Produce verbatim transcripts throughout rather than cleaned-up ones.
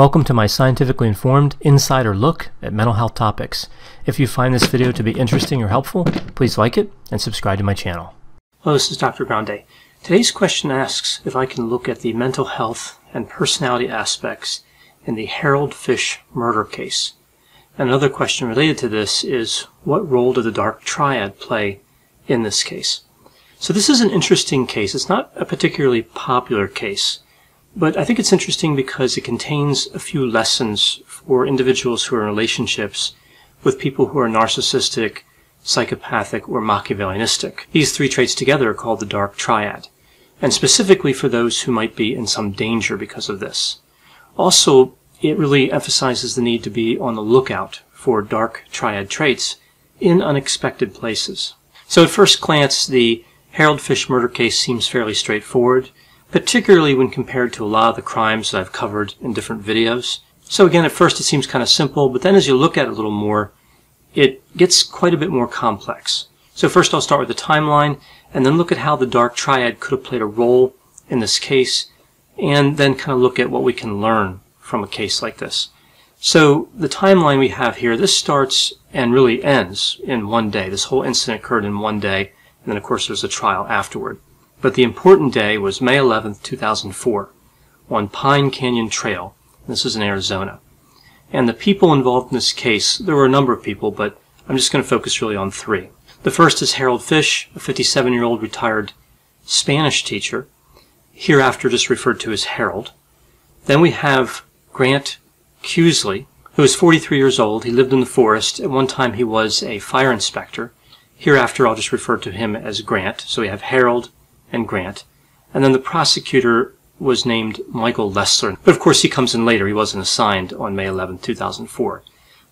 Welcome to my scientifically informed insider look at mental health topics. If you find this video to be interesting or helpful, please like it and subscribe to my channel. Hello, this is Doctor Grande. Today's question asks if I can look at the mental health and personality aspects in the Harold Fish murder case. Another question related to this is, what role did the dark triad play in this case? So this is an interesting case. It's not a particularly popular case, but I think it's interesting because it contains a few lessons for individuals who are in relationships with people who are narcissistic, psychopathic, or Machiavellianistic. These three traits together are called the dark triad, and specifically for those who might be in some danger because of this. Also, it really emphasizes the need to be on the lookout for dark triad traits in unexpected places. So at first glance, the Harold Fish murder case seems fairly straightforward, particularly when compared to a lot of the crimes that I've covered in different videos. So again, at first it seems kind of simple, but then as you look at it a little more, it gets quite a bit more complex. So first I'll start with the timeline, and then look at how the dark triad could have played a role in this case, and then kind of look at what we can learn from a case like this. So the timeline we have here, this starts and really ends in one day. This whole incident occurred in one day, and then of course there's a trial afterward. But the important day was May eleventh two thousand four, on Pine Canyon Trail. This is in Arizona. And the people involved in this case, there were a number of people, but I'm just going to focus really on three. The first is Harold Fish, a fifty-seven-year-old retired Spanish teacher, hereafter just referred to as Harold. Then we have Grant Kuenzli, who is forty-three years old. He lived in the forest. At one time he was a fire inspector. Hereafter I'll just refer to him as Grant. So we have Harold and Grant. And then the prosecutor was named Michael Lessler. But of course he comes in later. He wasn't assigned on May eleventh two thousand four.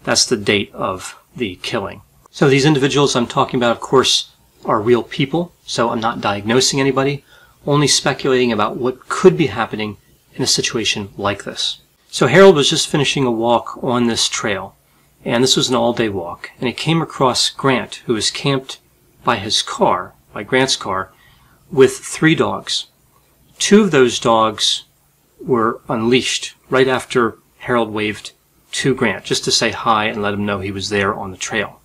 That's the date of the killing. So these individuals I'm talking about, of course, are real people. So I'm not diagnosing anybody, only speculating about what could be happening in a situation like this. So Harold was just finishing a walk on this trail. And this was an all-day walk. And he came across Grant, who was camped by his car, by Grant's car, with three dogs. Two of those dogs were unleashed right after Harold waved to Grant, just to say hi and let him know he was there on the trail.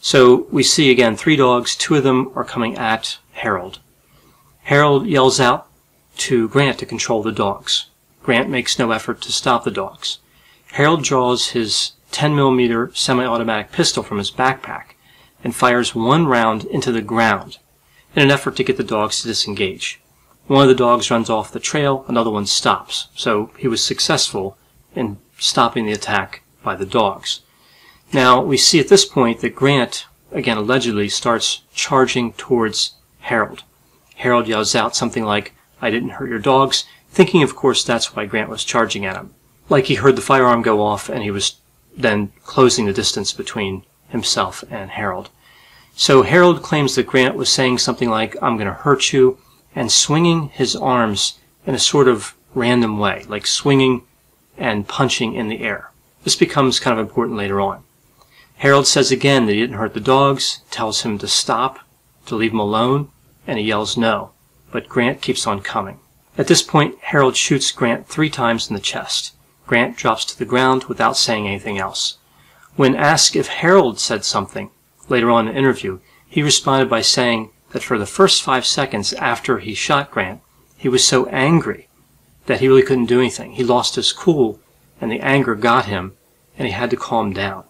So we see again three dogs, two of them are coming at Harold. Harold yells out to Grant to control the dogs. Grant makes no effort to stop the dogs. Harold draws his ten millimeter semi-automatic pistol from his backpack and fires one round into the ground in an effort to get the dogs to disengage. One of the dogs runs off the trail, another one stops. So he was successful in stopping the attack by the dogs. Now we see at this point that Grant, again allegedly, starts charging towards Harold. Harold yells out something like, "I didn't hurt your dogs," thinking of course that's why Grant was charging at him. Like he heard the firearm go off and he was then closing the distance between himself and Harold. So Harold claims that Grant was saying something like, "I'm going to hurt you," and swinging his arms in a sort of random way, like swinging and punching in the air. This becomes kind of important later on. Harold says again that he didn't hurt the dogs, tells him to stop, to leave him alone, and he yells no, but Grant keeps on coming. At this point, Harold shoots Grant three times in the chest. Grant drops to the ground without saying anything else. When asked if Harold said something later on in the interview, he responded by saying that for the first five seconds after he shot Grant, he was so angry that he really couldn't do anything. He lost his cool, and the anger got him, and he had to calm down.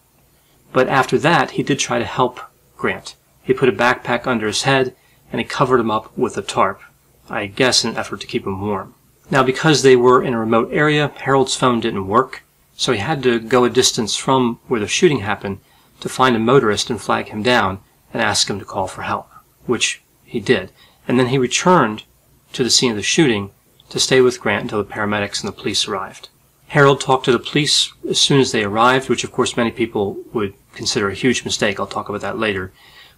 But after that, he did try to help Grant. He put a backpack under his head, and he covered him up with a tarp, I guess in an effort to keep him warm. Now, because they were in a remote area, Harold's phone didn't work, so he had to go a distance from where the shooting happened to find a motorist and flag him down and ask him to call for help, which he did. And then he returned to the scene of the shooting to stay with Grant until the paramedics and the police arrived. Harold talked to the police as soon as they arrived, which of course many people would consider a huge mistake. I'll talk about that later.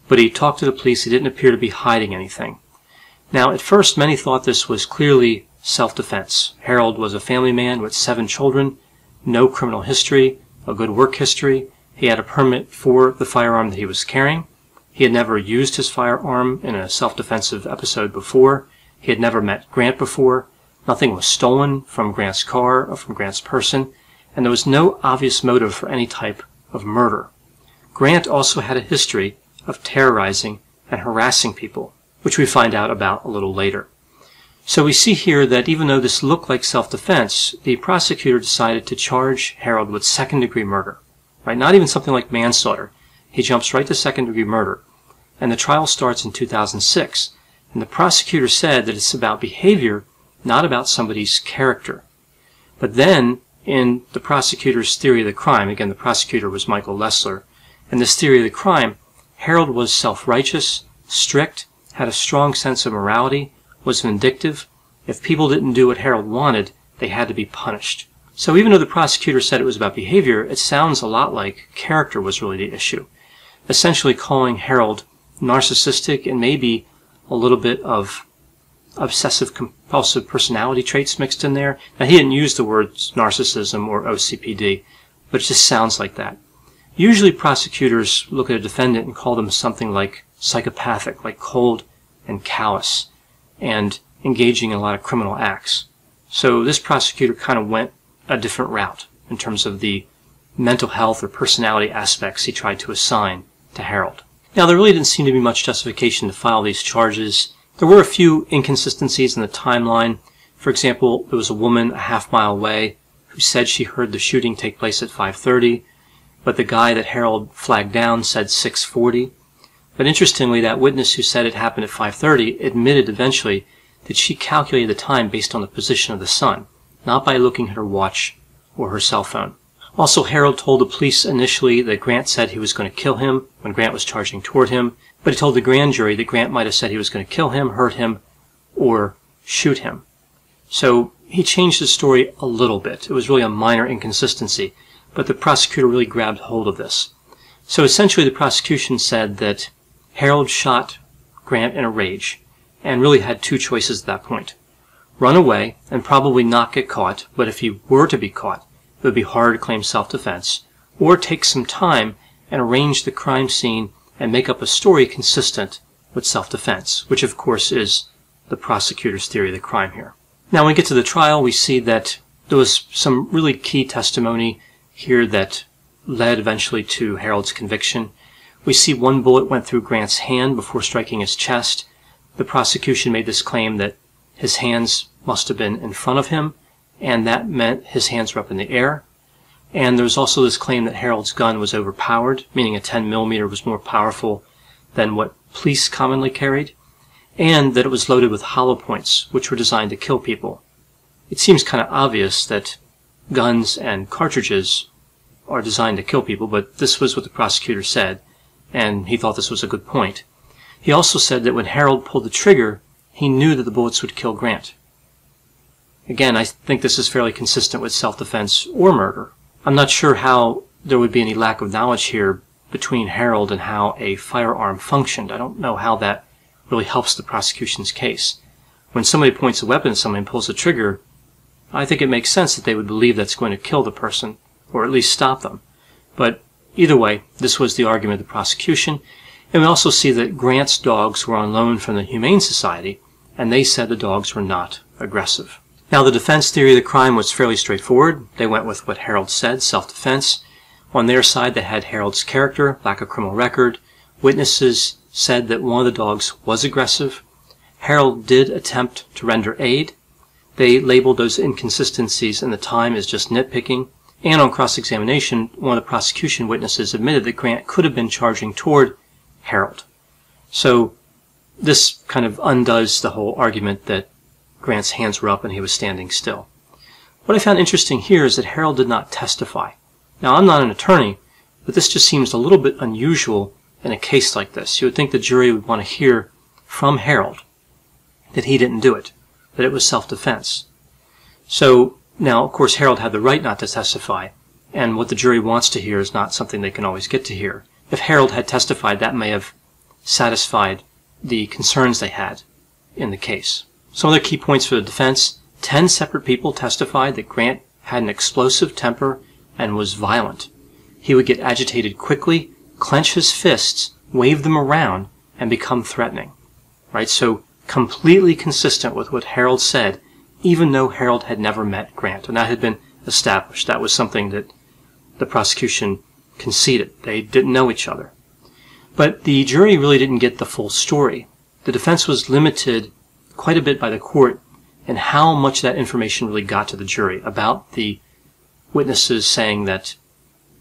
But he talked to the police. He didn't appear to be hiding anything. Now, at first, many thought this was clearly self-defense. Harold was a family man with seven children, no criminal history, a good work history. He had a permit for the firearm that he was carrying. He had never used his firearm in a self-defensive episode before. He had never met Grant before. Nothing was stolen from Grant's car or from Grant's person, and there was no obvious motive for any type of murder. Grant also had a history of terrorizing and harassing people, which we find out about a little later. So we see here that even though this looked like self-defense, the prosecutor decided to charge Harold with second-degree murder, right? Not even something like manslaughter. He jumps right to second-degree murder. And the trial starts in two thousand six. And the prosecutor said that it's about behavior, not about somebody's character. But then, in the prosecutor's theory of the crime, again, the prosecutor was Michael Lessler, in this theory of the crime, Harold was self-righteous, strict, had a strong sense of morality, was vindictive. If people didn't do what Harold wanted, they had to be punished. So even though the prosecutor said it was about behavior, it sounds a lot like character was really the issue, essentially calling Harold narcissistic and maybe a little bit of obsessive-compulsive personality traits mixed in there. Now, he didn't use the words narcissism or O C P D, but it just sounds like that. Usually prosecutors look at a defendant and call them something like psychopathic, like cold and callous, and engaging in a lot of criminal acts. So this prosecutor kind of went a different route in terms of the mental health or personality aspects he tried to assign to Harold. Now, there really didn't seem to be much justification to file these charges. There were a few inconsistencies in the timeline. For example, there was a woman a half mile away who said she heard the shooting take place at five thirty, but the guy that Harold flagged down said six forty. But interestingly, that witness who said it happened at five thirty admitted eventually that she calculated the time based on the position of the sun, not by looking at her watch or her cell phone. Also, Harold told the police initially that Grant said he was going to kill him when Grant was charging toward him, but he told the grand jury that Grant might have said he was going to kill him, hurt him, or shoot him. So he changed his story a little bit. It was really a minor inconsistency, but the prosecutor really grabbed hold of this. So essentially, the prosecution said that Harold shot Grant in a rage and really had two choices at that point. Run away and probably not get caught, but if he were to be caught, it would be hard to claim self-defense, or take some time and arrange the crime scene and make up a story consistent with self-defense, which of course is the prosecutor's theory of the crime here. Now, when we get to the trial, we see that there was some really key testimony here that led eventually to Harold's conviction. We see one bullet went through Grant's hand before striking his chest. The prosecution made this claim that his hands must have been in front of him, and that meant his hands were up in the air. And there was also this claim that Harold's gun was overpowered, meaning a ten millimeter was more powerful than what police commonly carried, and that it was loaded with hollow points, which were designed to kill people. It seems kind of obvious that guns and cartridges are designed to kill people, but this was what the prosecutor said, and he thought this was a good point. He also said that when Harold pulled the trigger, he knew that the bullets would kill Grant. Again, I think this is fairly consistent with self-defense or murder. I'm not sure how there would be any lack of knowledge here between Harold and how a firearm functioned. I don't know how that really helps the prosecution's case. When somebody points a weapon at somebody and pulls the trigger, I think it makes sense that they would believe that's going to kill the person, or at least stop them. But either way, this was the argument of the prosecution. And we also see that Grant's dogs were on loan from the Humane Society, and they said the dogs were not aggressive. Now, the defense theory of the crime was fairly straightforward. They went with what Harold said, self-defense. On their side, they had Harold's character, lack of criminal record. Witnesses said that one of the dogs was aggressive. Harold did attempt to render aid. They labeled those inconsistencies in the time as just nitpicking. And on cross-examination, one of the prosecution witnesses admitted that Grant could have been charging toward Harold. So this kind of undoes the whole argument that Grant's hands were up and he was standing still. What I found interesting here is that Harold did not testify. Now, I'm not an attorney, but this just seems a little bit unusual in a case like this. You would think the jury would want to hear from Harold that he didn't do it, that it was self-defense. So now, of course, Harold had the right not to testify, and what the jury wants to hear is not something they can always get to hear. If Harold had testified, that may have satisfied the concerns they had in the case. Some other key points for the defense. Ten separate people testified that Grant had an explosive temper and was violent. He would get agitated quickly, clench his fists, wave them around, and become threatening. Right? So completely consistent with what Harold said even though Harold had never met Grant, and that had been established. That was something that the prosecution conceded. They didn't know each other. But the jury really didn't get the full story. The defense was limited quite a bit by the court in how much that information really got to the jury about the witnesses saying that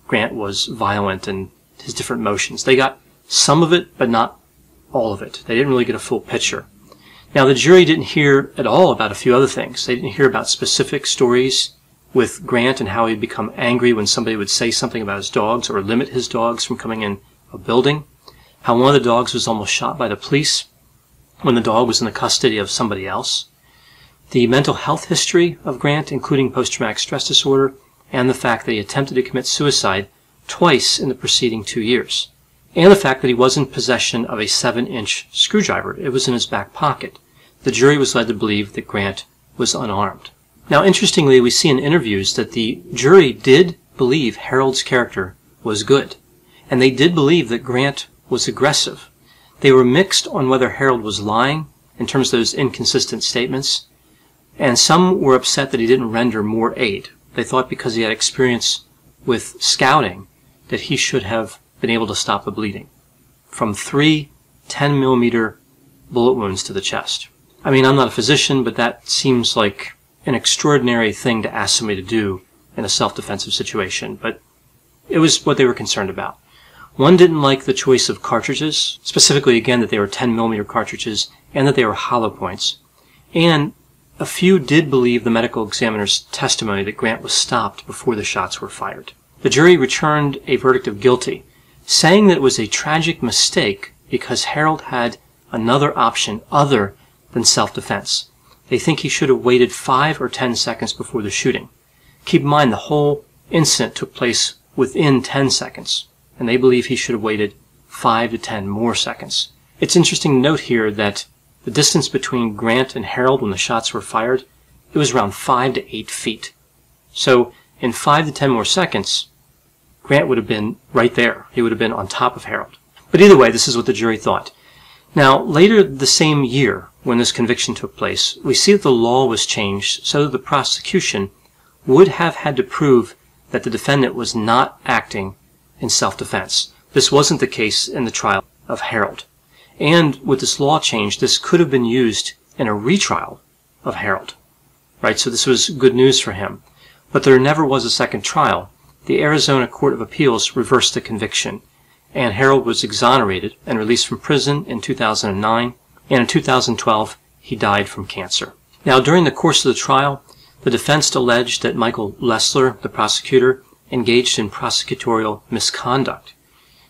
Grant was violent and his different motions. They got some of it, but not all of it. They didn't really get a full picture. Now, the jury didn't hear at all about a few other things. They didn't hear about specific stories with Grant and how he'd become angry when somebody would say something about his dogs or limit his dogs from coming in a building, how one of the dogs was almost shot by the police when the dog was in the custody of somebody else, the mental health history of Grant, including post-traumatic stress disorder, and the fact that he attempted to commit suicide twice in the preceding two years, and the fact that he was in possession of a seven-inch screwdriver. It was in his back pocket. The jury was led to believe that Grant was unarmed. Now, interestingly, we see in interviews that the jury did believe Harold's character was good, and they did believe that Grant was aggressive. They were mixed on whether Harold was lying in terms of those inconsistent statements, and some were upset that he didn't render more aid. They thought because he had experience with scouting that he should have been able to stop the bleeding from three ten millimeter bullet wounds to the chest. I mean, I'm not a physician, but that seems like an extraordinary thing to ask somebody to do in a self-defensive situation, but it was what they were concerned about. One didn't like the choice of cartridges, specifically, again, that they were ten millimeter cartridges and that they were hollow points. And a few did believe the medical examiner's testimony that Grant was stopped before the shots were fired. The jury returned a verdict of guilty, saying that it was a tragic mistake because Harold had another option other than self-defense. They think he should have waited five or ten seconds before the shooting. Keep in mind, the whole incident took place within ten seconds, and they believe he should have waited five to ten more seconds. It's interesting to note here that the distance between Grant and Harold when the shots were fired, it was around five to eight feet. So in five to ten more seconds, Grant would have been right there. He would have been on top of Harold. But either way, this is what the jury thought. Now, later the same year, when this conviction took place, we see that the law was changed so that the prosecution would have had to prove that the defendant was not acting in self-defense. This wasn't the case in the trial of Harold. And with this law change, this could have been used in a retrial of Harold, right? So this was good news for him. But there never was a second trial. The Arizona Court of Appeals reversed the conviction, and Harold was exonerated and released from prison in two thousand nine, and in two thousand twelve, he died from cancer. Now, during the course of the trial, the defense alleged that Michael Lessler, the prosecutor, engaged in prosecutorial misconduct.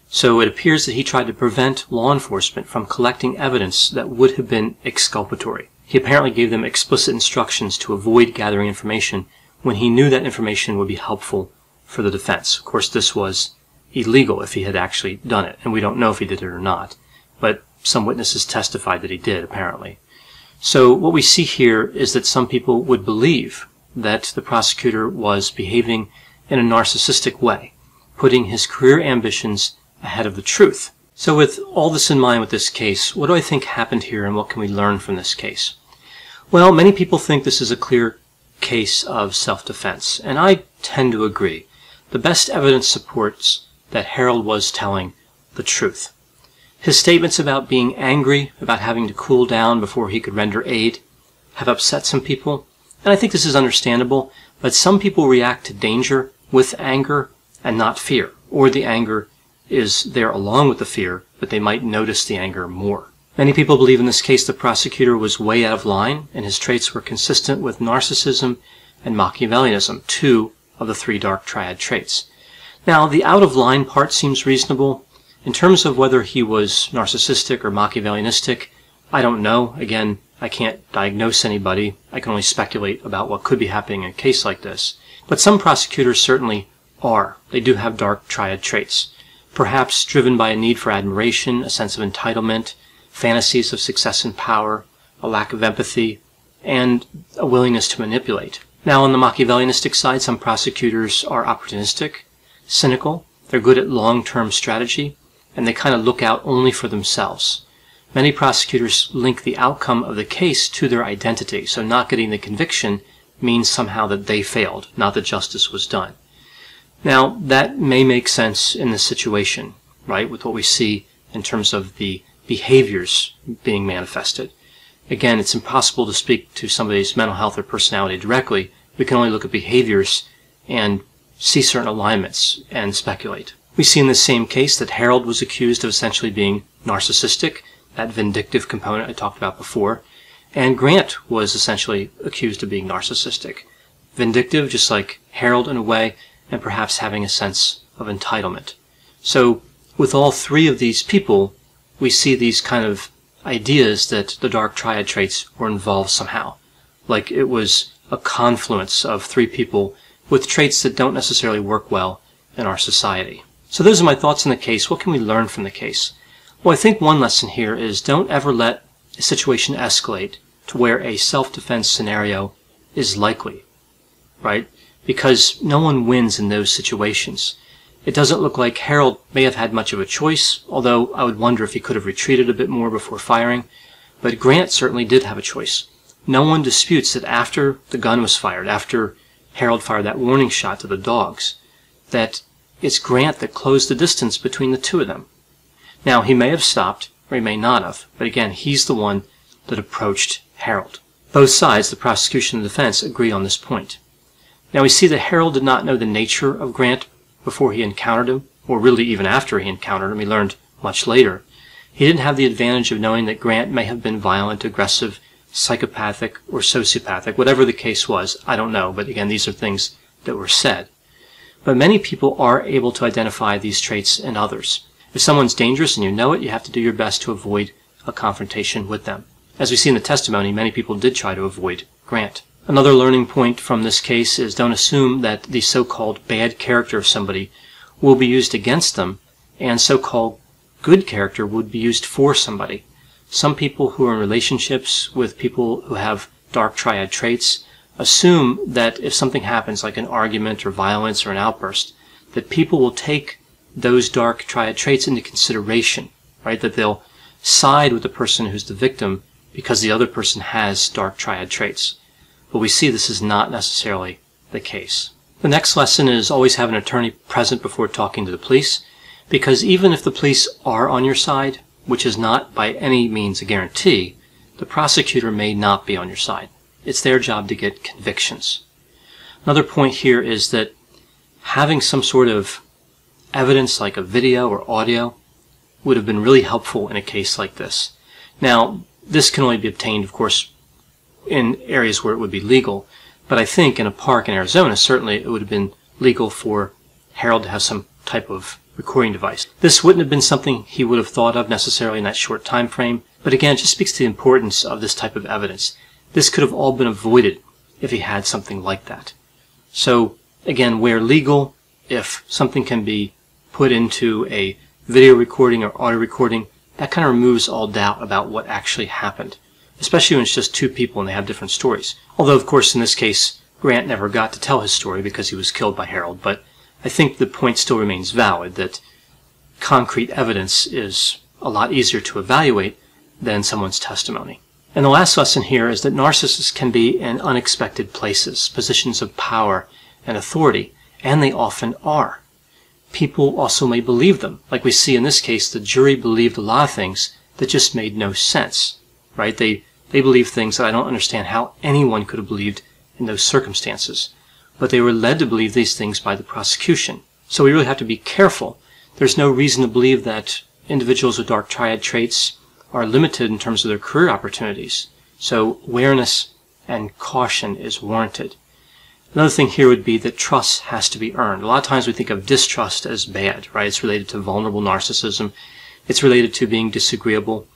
So it appears that he tried to prevent law enforcement from collecting evidence that would have been exculpatory. He apparently gave them explicit instructions to avoid gathering information when he knew that information would be helpful for the defense. Of course, this was illegal if he had actually done it, and we don't know if he did it or not, but some witnesses testified that he did, apparently. So what we see here is that some people would believe that the prosecutor was behaving in a narcissistic way, putting his career ambitions ahead of the truth. So with all this in mind with this case, what do I think happened here and what can we learn from this case? Well, many people think this is a clear case of self-defense, and I tend to agree. The best evidence supports that Harold was telling the truth. His statements about being angry, about having to cool down before he could render aid, have upset some people, and I think this is understandable, but some people react to danger with anger and not fear, or the anger is there along with the fear, but they might notice the anger more. Many people believe in this case the prosecutor was way out of line, and his traits were consistent with narcissism and Machiavellianism, two of the three dark triad traits. Now, the out-of-line part seems reasonable. In terms of whether he was narcissistic or Machiavellianistic, I don't know. Again, I can't diagnose anybody. I can only speculate about what could be happening in a case like this. But some prosecutors certainly are. They do have dark triad traits, perhaps driven by a need for admiration, a sense of entitlement, fantasies of success and power, a lack of empathy, and a willingness to manipulate. Now, on the Machiavellianistic side, some prosecutors are opportunistic, cynical, they're good at long-term strategy, and they kind of look out only for themselves. Many prosecutors link the outcome of the case to their identity, so not getting the conviction means somehow that they failed, not that justice was done. Now, that may make sense in this situation, right, with what we see in terms of the behaviors being manifested. Again, it's impossible to speak to somebody's mental health or personality directly. We can only look at behaviors and see certain alignments and speculate. We see in this same case that Harold was accused of essentially being narcissistic, that vindictive component I talked about before, and Grant was essentially accused of being narcissistic. Vindictive, just like Harold in a way, and perhaps having a sense of entitlement. So with all three of these people, we see these kind of ideas that the dark triad traits were involved somehow. Like it was a confluence of three people with traits that don't necessarily work well in our society. So those are my thoughts on the case. What can we learn from the case? Well, I think one lesson here is don't ever let a situation escalate to where a self-defense scenario is likely, right? Because no one wins in those situations. It doesn't look like Harold may have had much of a choice, although I would wonder if he could have retreated a bit more before firing. But Grant certainly did have a choice. No one disputes that after the gun was fired, after Harold fired that warning shot to the dogs, that it's Grant that closed the distance between the two of them. Now, he may have stopped, or he may not have, but again, he's the one that approached Harold. Both sides, the prosecution and defense, agree on this point. Now, we see that Harold did not know the nature of Grant before he encountered him, or really even after he encountered him. He learned much later. He didn't have the advantage of knowing that Grant may have been violent, aggressive, psychopathic, or sociopathic, whatever the case was. I don't know, but again, these are things that were said. But many people are able to identify these traits in others. If someone's dangerous and you know it, you have to do your best to avoid a confrontation with them. As we see in the testimony, many people did try to avoid Grant. Another learning point from this case is don't assume that the so-called bad character of somebody will be used against them, and so-called good character would be used for somebody. Some people who are in relationships with people who have dark triad traits assume that if something happens, like an argument or violence or an outburst, that people will take those dark triad traits into consideration, right? That they'll side with the person who's the victim because the other person has dark triad traits. But we see this is not necessarily the case. The next lesson is always have an attorney present before talking to the police, because even if the police are on your side, which is not by any means a guarantee, the prosecutor may not be on your side. It's their job to get convictions. Another point here is that having some sort of evidence like a video or audio would have been really helpful in a case like this. Now, this can only be obtained, of course, in areas where it would be legal, but I think in a park in Arizona, certainly it would have been legal for Harold to have some type of recording device. This wouldn't have been something he would have thought of necessarily in that short time frame, but again, it just speaks to the importance of this type of evidence. This could have all been avoided if he had something like that. So, again, where legal, if something can be put into a video recording or audio recording, that kind of removes all doubt about what actually happened, especially when it's just two people and they have different stories. Although, of course, in this case, Grant never got to tell his story because he was killed by Harold, but I think the point still remains valid that concrete evidence is a lot easier to evaluate than someone's testimony. And the last lesson here is that narcissists can be in unexpected places, positions of power and authority, and they often are. People also may believe them. Like we see in this case, the jury believed a lot of things that just made no sense, right? They, they believed things that I don't understand how anyone could have believed in those circumstances. But they were led to believe these things by the prosecution. So we really have to be careful. There's no reason to believe that individuals with dark triad traits are limited in terms of their career opportunities. So awareness and caution is warranted. Another thing here would be that trust has to be earned. A lot of times we think of distrust as bad, right? It's related to vulnerable narcissism. It's related to being disagreeable.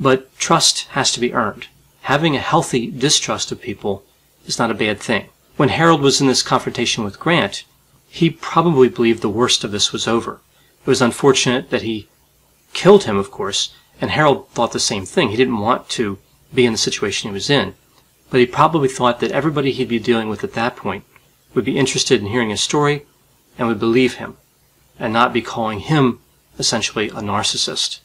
But trust has to be earned. Having a healthy distrust of people is not a bad thing. When Harold was in this confrontation with Grant, he probably believed the worst of this was over. It was unfortunate that he killed him, of course, and Harold thought the same thing. He didn't want to be in the situation he was in. But he probably thought that everybody he'd be dealing with at that point would be interested in hearing his story and would believe him and not be calling him essentially a narcissist.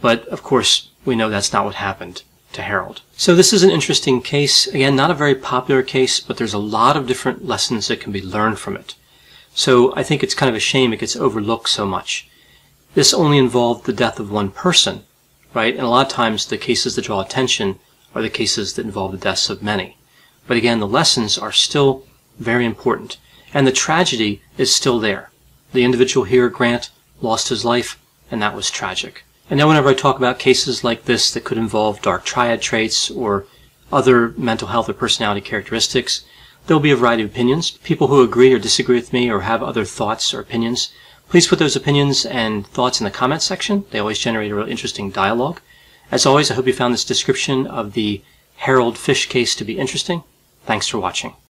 But, of course, we know that's not what happened to Harold. So this is an interesting case. Again, not a very popular case, but there's a lot of different lessons that can be learned from it. So I think it's kind of a shame it gets overlooked so much. This only involved the death of one person, right? And a lot of times the cases that draw attention are the cases that involve the deaths of many. But again, the lessons are still very important. And the tragedy is still there. The individual here, Grant, lost his life, and that was tragic. And now whenever I talk about cases like this that could involve dark triad traits or other mental health or personality characteristics, there'll be a variety of opinions. People who agree or disagree with me or have other thoughts or opinions, please put those opinions and thoughts in the comments section. They always generate a really interesting dialogue. As always, I hope you found this description of the Harold Fish case to be interesting. Thanks for watching.